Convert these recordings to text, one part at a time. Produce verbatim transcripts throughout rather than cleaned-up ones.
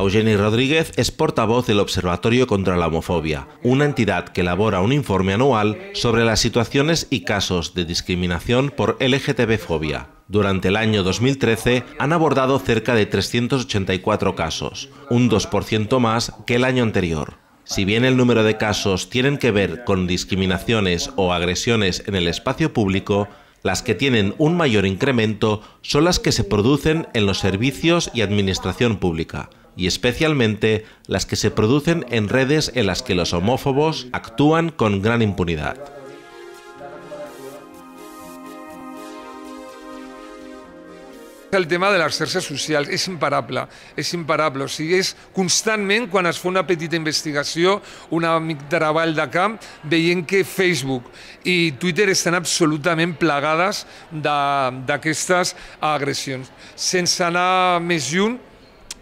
Eugeni Rodríguez es portavoz del Observatorio contra la Homofobia, una entidad que elabora un informe anual sobre las situaciones y casos de discriminación por L G T B fobia. Durante el año dos mil trece han abordado cerca de trescientos ochenta y cuatro casos, un dos por ciento más que el año anterior. Si bien el número de casos tienen que ver con discriminaciones o agresiones en el espacio público, las que tienen un mayor incremento son las que se producen en los servicios y administración pública, y especialmente las que se producen en redes en las que los homófobos actúan con gran impunidad. El tema de les xarxes socials és imparable, és imparable, o sigui, és constantment quan es fa una petita investigació, un mic treball de camp, veient que Facebook i Twitter estan absolutament plagades d'aquestes agressions. Sense anar més lluny,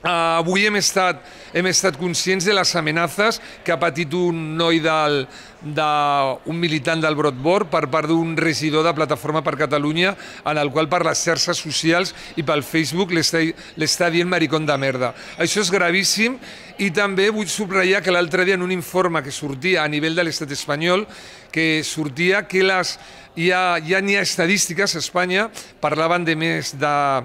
avui hem estat conscients de les amenaces que ha patit un noi del... d'un militant del Broadboard per part d'un regidor de Plataforma per Catalunya en el qual per les xarxes socials i pel Facebook l'està dient maricón de merda. Això és gravíssim i també vull subratllar que l'altre dia en un informe que sortia a nivell de l'estat espanyol que sortia que ja n'hi ha estadístiques a Espanya, parlaven de més de...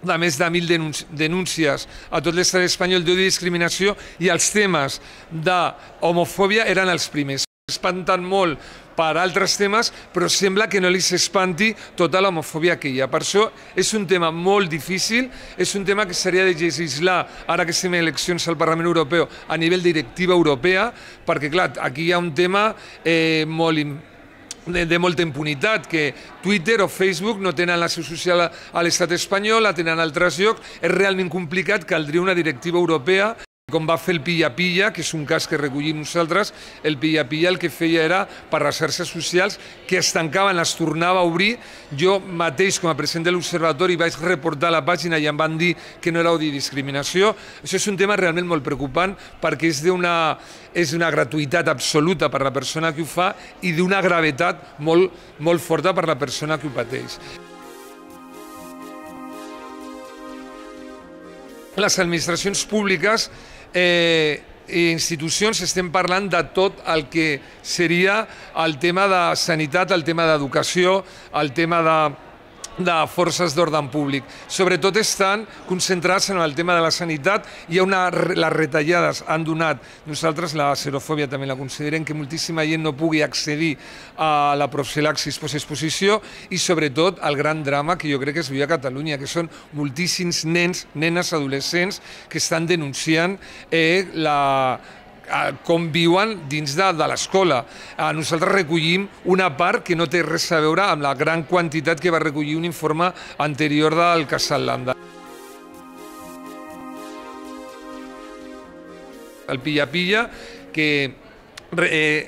de més de mil denúncies a tot l'estat espanyol d'odi i discriminació i els temes d'homofòbia eren els primers. Espantant molt per altres temes, però sembla que no li s'espanti tota l'homofòbia que hi ha. Per això és un tema molt difícil, és un tema que s'hauria de legislar ara que estem a eleccions al Parlament Europeu a nivell de directiva europea, perquè clar, aquí hi ha un tema molt important de molta impunitat, que Twitter o Facebook no tenen la seu social a l'estat espanyol, la tenen a altres llocs, és realment complicat, caldria una directiva europea, com va fer el pilla-pilla, que és un cas que recollim nosaltres, el pilla-pilla el que feia era per les xarxes socials que es tancaven, les tornava a obrir. Jo mateix, com a president de l'Observatori, vaig reportar la pàgina i em van dir que no era odi i discriminació. Això és un tema realment molt preocupant perquè és d'una gratuïtat absoluta per la persona que ho fa i d'una gravetat molt forta per la persona que ho pateix. Les administracions públiques i institucions estem parlant de tot el que seria el tema de sanitat, el tema d'educació, el tema de... de forces d'ordre públic. Sobretot estan concentrats en el tema de la sanitat i les retallades han donat. Nosaltres la xenofòbia també la considerem que moltíssima gent no pugui accedir a la profilaxis postexposició i sobretot el gran drama que jo crec que es viu a Catalunya, que són moltíssims nens, nenes, adolescents que estan denunciant la... com viuen dins de l'escola. Nosaltres recollim una part que no té res a veure amb la gran quantitat que va recollir un informe anterior del Casal Landa. El pilla-pilla, que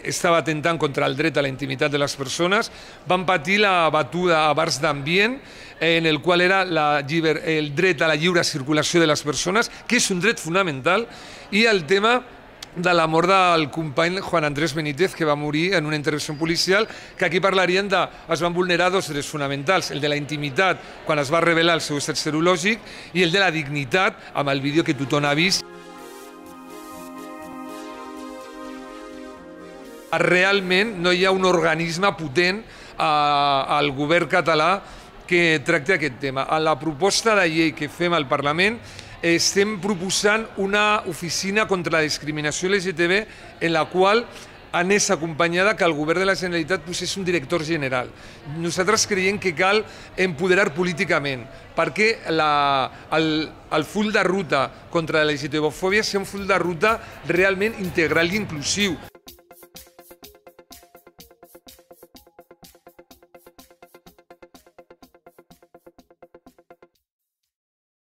estava atentant contra el dret a la intimitat de les persones, van patir la batuda a bars d'ambient en el qual era el dret a la lliure circulació de les persones, que és un dret fonamental, i el tema de la mort del company Juan Andrés Benítez, que va morir en una intervenció policial, que aquí parlarien de... es van vulnerar dos drets fonamentals, el de la intimitat, quan es va revelar el seu estat serològic, i el de la dignitat, amb el vídeo que tothom ha vist. Realment no hi ha un organisme potent al govern català que tracti aquest tema. En la proposta de llei que fem al Parlament, estem proposant una oficina contra la discriminació L G T B en la qual anés acompanyada que el govern de la Generalitat posés un director general. Nosaltres creiem que cal empoderar políticament perquè el full de ruta contra la L G T B fòbia sigui un full de ruta realment integral i inclusiu.